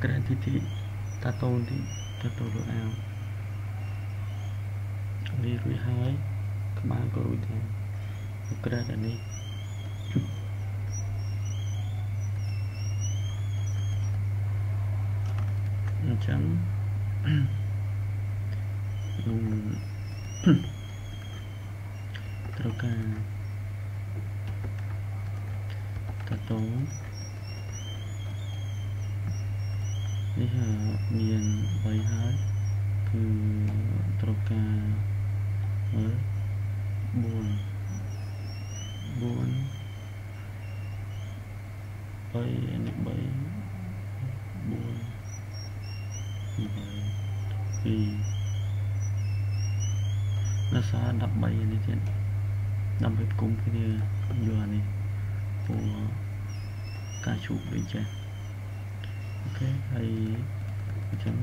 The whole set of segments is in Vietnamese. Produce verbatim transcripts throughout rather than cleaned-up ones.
cái đèn thị thị ta tôn thì cho tôi lựa ao đi rồi hai các bạn có rồi thì cái đèn này chấm troca tato đi hả miền bay hát từ troca mới buồn buồn bay anh bay buồn vì nó xa đập bay này thiệt đập hết cùng cái như vừa này của ca chụp bên trên ok hay chấm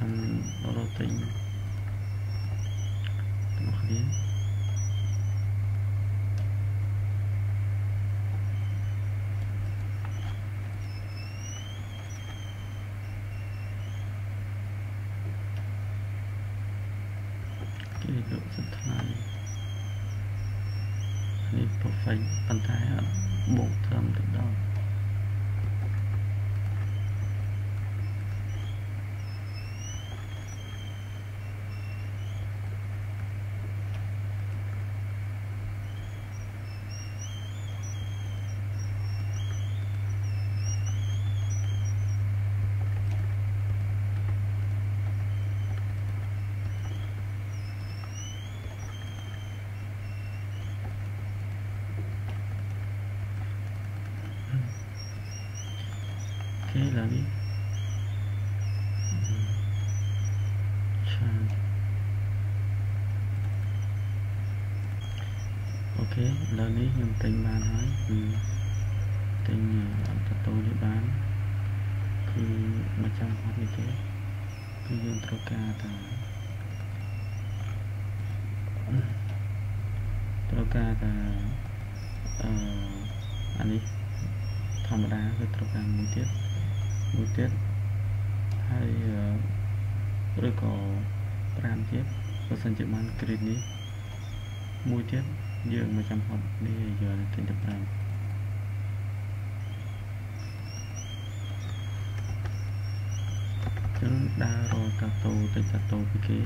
chấm đó là tính đấy độ rất là này bộ phanh bàn tay ở bộ thơm được đâu là đi ok là đi nhưng tình bạn hỏi ừ. Tình thật tôi để bán thì một trăm hóa như thế cứ dùng troca ta troca ta ờ anh đi thòng đá với troca một tiết một tiết hay rồi có ram tiết có sản phẩm ăn kredit ní một tiết giờ mà chăm học đi giờ là tiền đập ram chúng ta rồi cà tô tới cà tô cái kế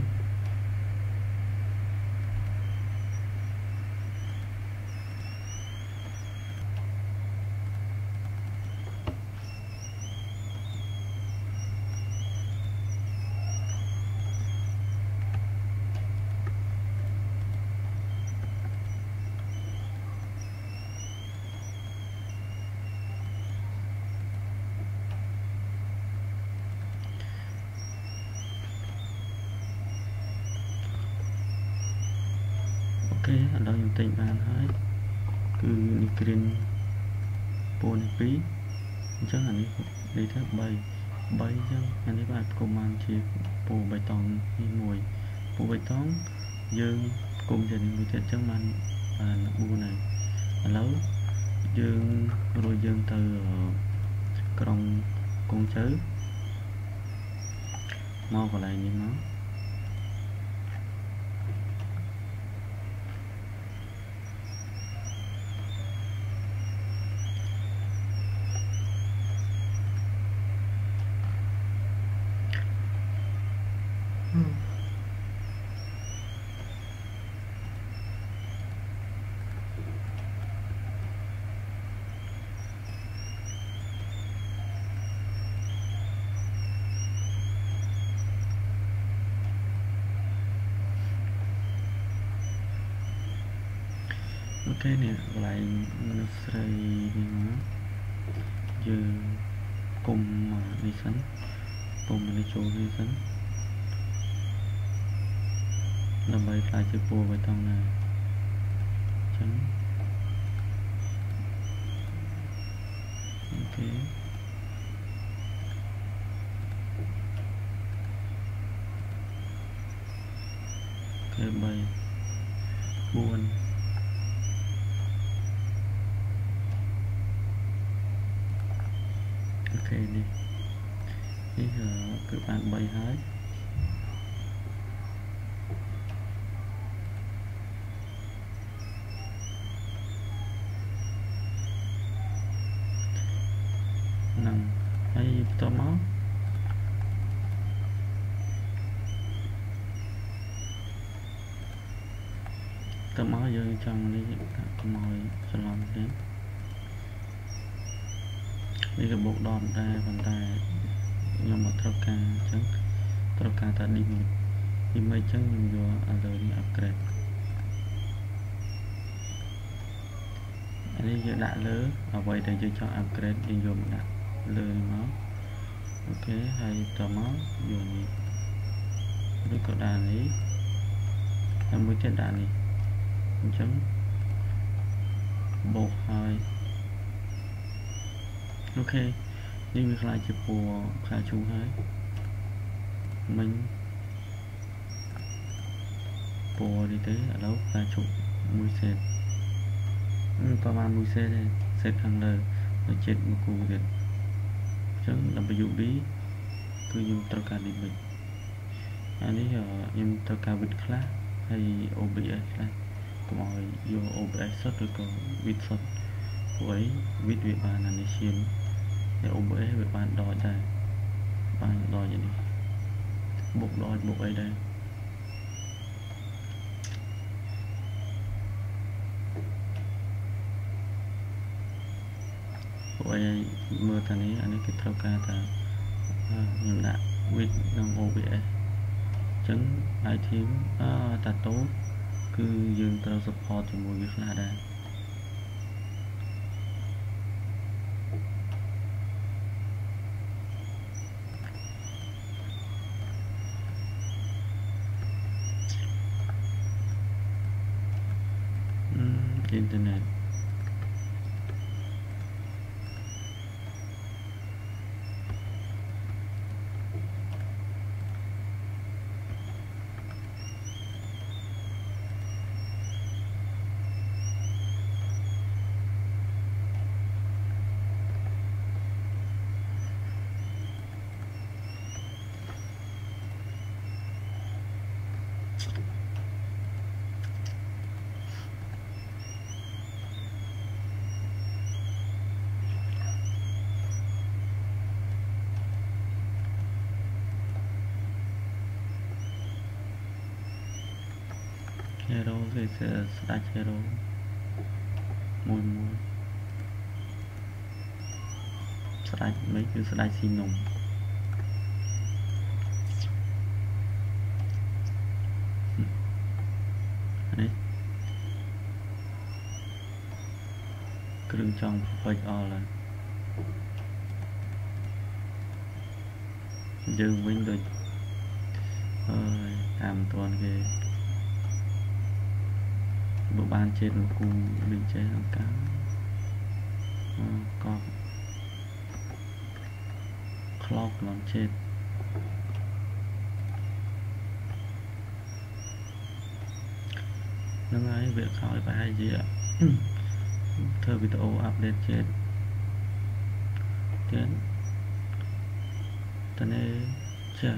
ok anh đó dùng tình bạn hỏi cứ đi kênh bốn phí chắc là đi đi thác bay bay chắc anh đi bạn cùng mang chiếc bộ bày tòng đi mùi bộ bày tòng dương cùng dành người thiệt chắc mang bạn bu này lâu dương rồi dương từ trong con chớ mau vào lại như nó ok nè lại mình sẽ giờ cùng đi sẵn cùng đi chỗ đi sẵn làm bài lại chơi bùa bài tông này chấm ok cái bài buồn phê đi thì cứ bạn bay hết nằm hay to máu to máu vô trong đi mồi salon đấy đi cái bộ đòn ra bàn tay nhưng mà thao ca chứ thao ca ta đi mình đi mấy chứ nhưng vừa rồi đi upgrade anh ấy giờ đã lớn ở vậy để chơi cho upgrade đi dùng đặt lời máu ok hay tò máu dùng đi có đàn ấy em mới chơi đàn này chấm bộ hai ok nhưng việc lại chụp của khá chú hái mình bùa đi tới ở đâu khá chụp mùi xệt toàn bàn mùi xệt đây xệt hàng đời nó chết một cụ việc chứ làm ví dụ đi cứ dùng tất cả đi mình anh ấy ở em tất cả vịt khác hay ô bị ấy khác cũng hỏi vô ô bị ấy sớt rồi còn vịt sớt với vịt vịt bàn là này chiếm để ôm bể với bạn đòi ra bạn đòi vậy đi bụng đòi bụng ấy đây ôi mưa ta ní anh ấy cái thao ca ta nhầm nặng vịt nằm ô bể trứng ai thím à, ta tốt cứ dừng tao support thì mua việc là đây internet hero thì sẽ đặt hero mùi mùi sẽ đặt mấy cái sẽ đặt xin nồng đấy cứ đứng trong bạch o là dừng vinh được ơi làm toàn cái bộ ban trên một khu mình chơi hàng cá à, còn clock lắm trên nó ngay việc hỏi phải hay gì ạ thơ bị tổ update trên tiến tên ấy chả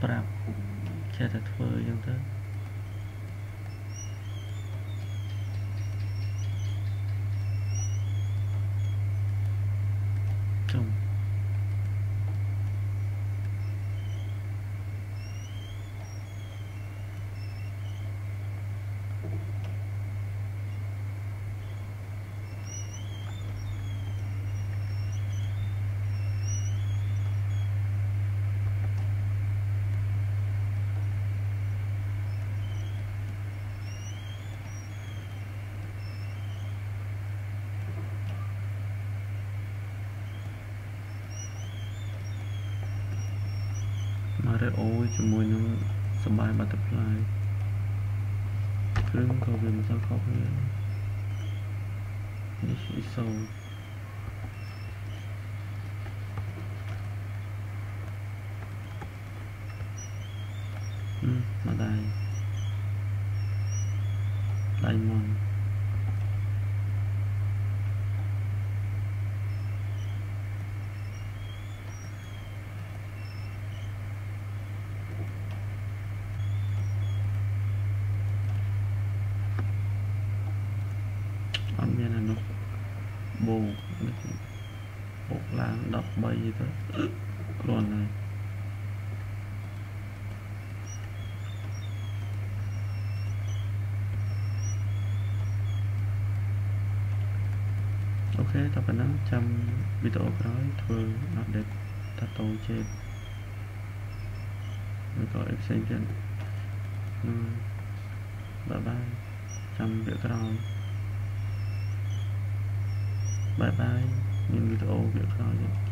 prap chả thật phơi nhưng thế rất ôi cho môi nó sầm bài butterfly cứ có về một sao khóc nữa đi suy sâu ừ, mà đây đây mòn บูหกล้านดับใบตัวก่อนเลยโอเคต่อไปนั้นจำวิดีโอร้อยเธออัปเดตตัดต่อเช็ดแล้วก็เอ็กเซนกันบ๊ายบายจำวิดีโอร้อยบ๊ายบายnhững video việc đó